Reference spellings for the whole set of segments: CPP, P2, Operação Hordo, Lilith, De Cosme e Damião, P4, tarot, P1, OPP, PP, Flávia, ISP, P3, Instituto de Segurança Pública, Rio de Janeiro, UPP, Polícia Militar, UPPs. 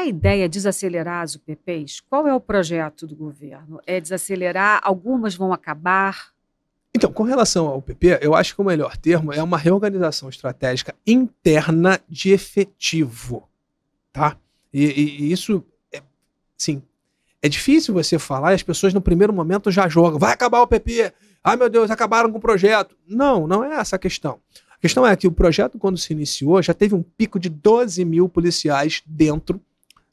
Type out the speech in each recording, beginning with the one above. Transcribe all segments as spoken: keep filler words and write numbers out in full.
A ideia é desacelerar as U P Ps? Qual é o projeto do governo? É desacelerar? Algumas vão acabar? Então, com relação ao P P, eu acho que o melhor termo é uma reorganização estratégica interna de efetivo, tá? E, e, e isso, é, sim, é difícil você falar e as pessoas no primeiro momento já jogam, vai acabar o P P, ai meu Deus, acabaram com o projeto. Não, não é essa a questão. A questão é que o projeto, quando se iniciou, já teve um pico de doze mil policiais dentro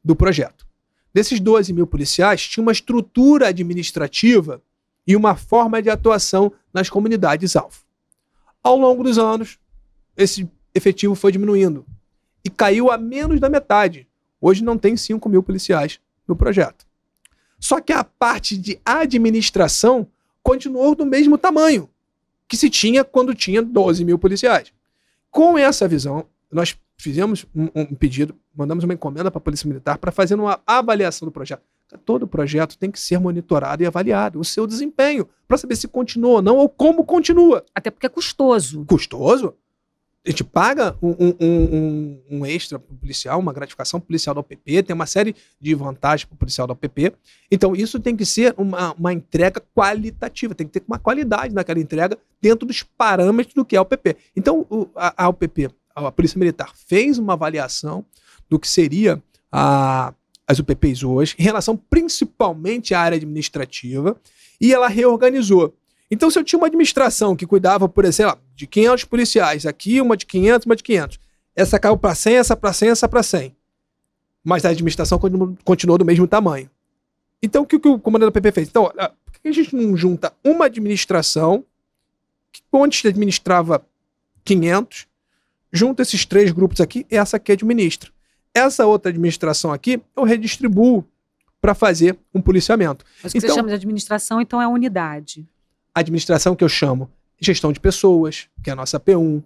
do projeto. Desses doze mil policiais, tinha uma estrutura administrativa e uma forma de atuação nas comunidades-alvo. Ao longo dos anos, esse efetivo foi diminuindo e caiu a menos da metade. Hoje não tem cinco mil policiais no projeto. Só que a parte de administração continuou do mesmo tamanho que se tinha quando tinha doze mil policiais. Com essa visão, nós fizemos um, um pedido, mandamos uma encomenda para a Polícia Militar para fazer uma avaliação do projeto. Todo projeto tem que ser monitorado e avaliado, o seu desempenho, para saber se continua ou não, ou como continua. Até porque é custoso. Custoso? A gente paga um, um, um, um extra para o policial, uma gratificação policial da O P P, tem uma série de vantagens para o policial da O P P. Então, isso tem que ser uma, uma entrega qualitativa, tem que ter uma qualidade naquela entrega dentro dos parâmetros do que é a O P P. Então, o, a, a O P P, a Polícia Militar, fez uma avaliação do que seria a, as U P Ps hoje, em relação principalmente à área administrativa, e ela reorganizou. Então, se eu tinha uma administração que cuidava, por exemplo, de quinhentos policiais, aqui uma de quinhentos, uma de quinhentos. Essa caiu para cem, essa para cem, essa para cem. Mas a administração continu continuou do mesmo tamanho. Então, o que, que o comandante da P P fez? Então, olha, por que a gente não junta uma administração que antes administrava quinhentos, junta esses três grupos aqui, essa que administra. Essa outra administração aqui, eu redistribuo para fazer um policiamento. Mas o que então, você chama de administração, então, é a unidade. A administração que eu chamo gestão de pessoas, que é a nossa P um,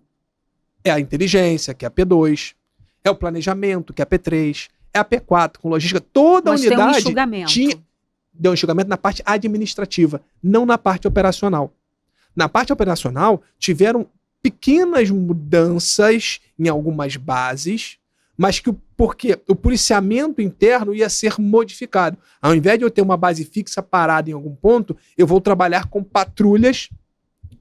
é a inteligência, que é a P dois, é o planejamento, que é a P três, é a P quatro, com logística. Toda a unidade deu um enxugamento. Tinha, deu um enxugamento na parte administrativa, não na parte operacional. Na parte operacional, tiveram pequenas mudanças em algumas bases, mas que o porque o policiamento interno ia ser modificado. Ao invés de eu ter uma base fixa parada em algum ponto, eu vou trabalhar com patrulhas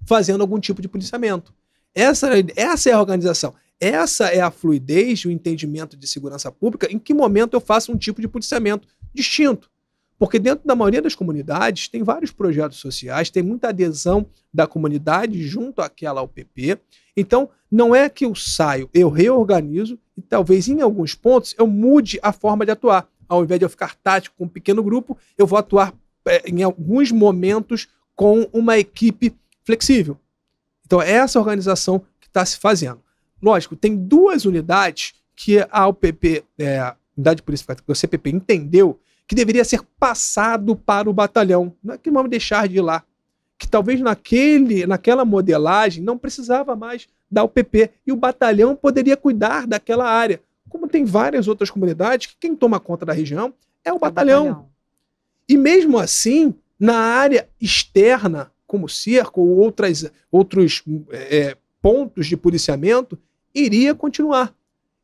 fazendo algum tipo de policiamento. Essa, essa é a organização. Essa é a fluidez, o entendimento de segurança pública, em que momento eu faço um tipo de policiamento distinto. Porque dentro da maioria das comunidades tem vários projetos sociais, tem muita adesão da comunidade junto àquela O P P. Então, não é que eu saio, eu reorganizo e talvez em alguns pontos eu mude a forma de atuar. Ao invés de eu ficar tático com um pequeno grupo, eu vou atuar é, em alguns momentos com uma equipe flexível. Então, é essa organização que está se fazendo. Lógico, tem duas unidades que a O P P, é, a unidade policial, o C P P entendeu que deveria ser passado para o batalhão. Não é que vamos deixar de ir lá. Que talvez naquele, naquela modelagem não precisava mais da O P P e o batalhão poderia cuidar daquela área. Como tem várias outras comunidades, que quem toma conta da região é o batalhão. É o batalhão. E mesmo assim, na área externa, como cerco ou outras, outros é, pontos de policiamento, iria continuar.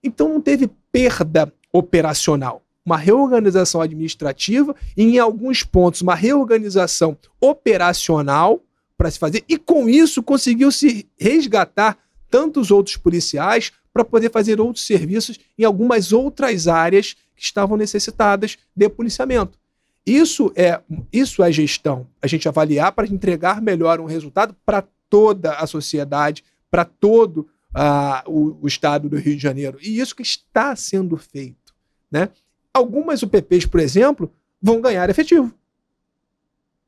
Então não teve perda operacional. Uma reorganização administrativa e, em alguns pontos, uma reorganização operacional para se fazer. E, com isso, conseguiu se resgatar tantos outros policiais para poder fazer outros serviços em algumas outras áreas que estavam necessitadas de policiamento. Isso é, isso é gestão. A gente avaliar para entregar melhor um resultado para toda a sociedade, para todo ah, o, o estado do Rio de Janeiro. E isso que está sendo feito, né? Algumas U P Ps, por exemplo, vão ganhar efetivo.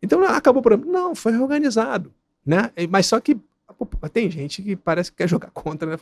Então, acabou o problema. Não, foi reorganizado, né? Mas só que tem gente que parece que quer jogar contra, né?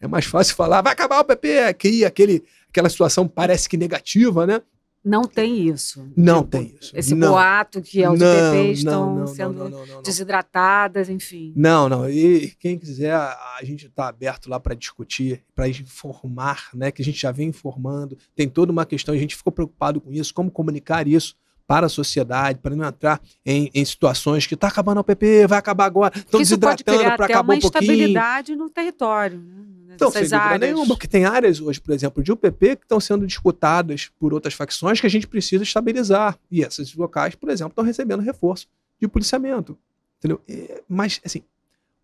É mais fácil falar, vai acabar o P P, cria aquele, aquela situação parece que negativa, né? Não tem isso. Não tipo, tem isso. Esse não. Boato que é os P Ps estão não, não, sendo não, não, não, não. desidratadas, enfim. Não, não. E quem quiser, a gente está aberto lá para discutir, para informar, né? Que a gente já vem informando. Tem toda uma questão, a gente ficou preocupado com isso, como comunicar isso para a sociedade, para não entrar em, em situações que está acabando a O P P, vai acabar agora, estão desidratando para acabar um pouquinho. Isso pode criar uma instabilidade no território, né? Então, sem dúvida nenhuma, porque tem áreas hoje, por exemplo, de U P P que estão sendo disputadas por outras facções que a gente precisa estabilizar. E esses locais, por exemplo, estão recebendo reforço de policiamento. Entendeu? Mas, assim,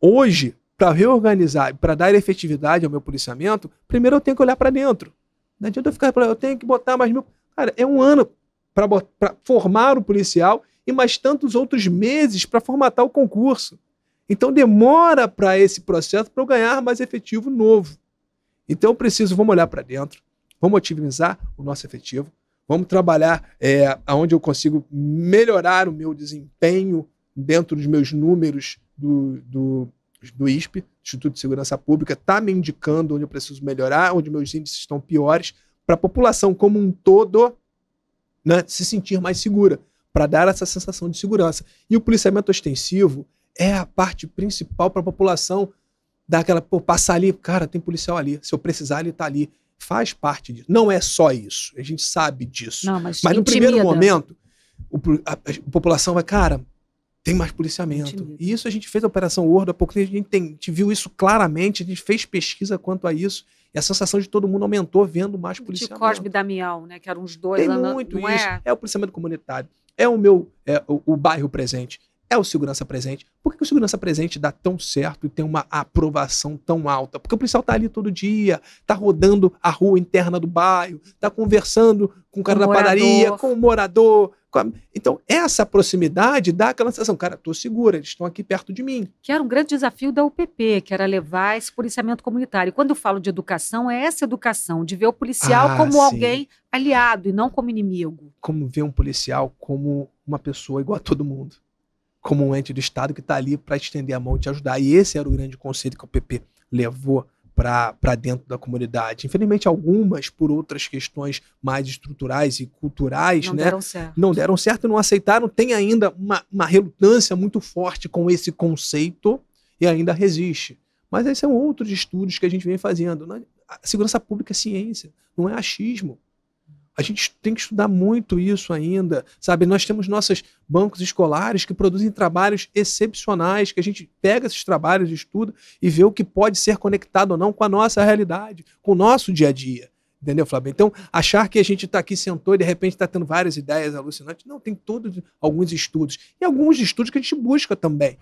hoje, para reorganizar, para dar efetividade ao meu policiamento, primeiro eu tenho que olhar para dentro. Não adianta eu ficar, eu tenho que botar mais mil... Cara, é um ano para formar o policial e mais tantos outros meses para formatar o concurso. Então demora para esse processo para eu ganhar mais efetivo novo. Então eu preciso, vamos olhar para dentro, vamos otimizar o nosso efetivo, vamos trabalhar é, onde eu consigo melhorar o meu desempenho dentro dos meus números do, do, do I S P, Instituto de Segurança Pública, está me indicando onde eu preciso melhorar, onde meus índices estão piores, para a população como um todo, né, se sentir mais segura, para dar essa sensação de segurança. E o policiamento ostensivo é a parte principal para a população dar aquela, pô, passar ali, cara, tem policial ali, se eu precisar ele está ali. Faz parte disso. Não é só isso, a gente sabe disso. Não, mas mas no primeiro momento, o, a, a população vai, cara, tem mais policiamento. Intimida. E isso a gente fez a Operação Hordo, há pouco a gente, tem, a gente viu isso claramente, a gente fez pesquisa quanto a isso. E a sensação de todo mundo aumentou vendo mais policiamento. De Cosme e Damião, né? Que eram uns dois. Tem lá muito na... não isso. É... é o policiamento comunitário. É o meu... É o, o bairro presente. É o segurança presente. Por que o segurança presente dá tão certo e tem uma aprovação tão alta? Porque o policial tá ali todo dia, tá rodando a rua interna do bairro, tá conversando com o cara da padaria, com o morador. Com a... Então, essa proximidade dá aquela sensação, cara, tô segura, eles estão aqui perto de mim. Que era um grande desafio da U P P, que era levar esse policiamento comunitário. E quando eu falo de educação, é essa educação, de ver o policial ah, como sim. alguém aliado e não como inimigo. Como ver um policial como uma pessoa igual a todo mundo. Como um ente do Estado que está ali para estender a mão e te ajudar. E esse era o grande conceito que o P P levou para dentro da comunidade. Infelizmente, algumas, por outras questões mais estruturais e culturais, não, né, deram certo. não deram certo e não aceitaram. Tem ainda uma, uma relutância muito forte com esse conceito e ainda resiste. Mas esses são outros estudos que a gente vem fazendo. A segurança pública é ciência, não é achismo. A gente tem que estudar muito isso ainda, sabe? Nós temos nossos bancos escolares que produzem trabalhos excepcionais, que a gente pega esses trabalhos, estuda e vê o que pode ser conectado ou não com a nossa realidade, com o nosso dia a dia. Entendeu, Flávia? Então, achar que a gente está aqui, sentou e de repente está tendo várias ideias alucinantes. Não, tem todos alguns estudos. E alguns estudos que a gente busca também.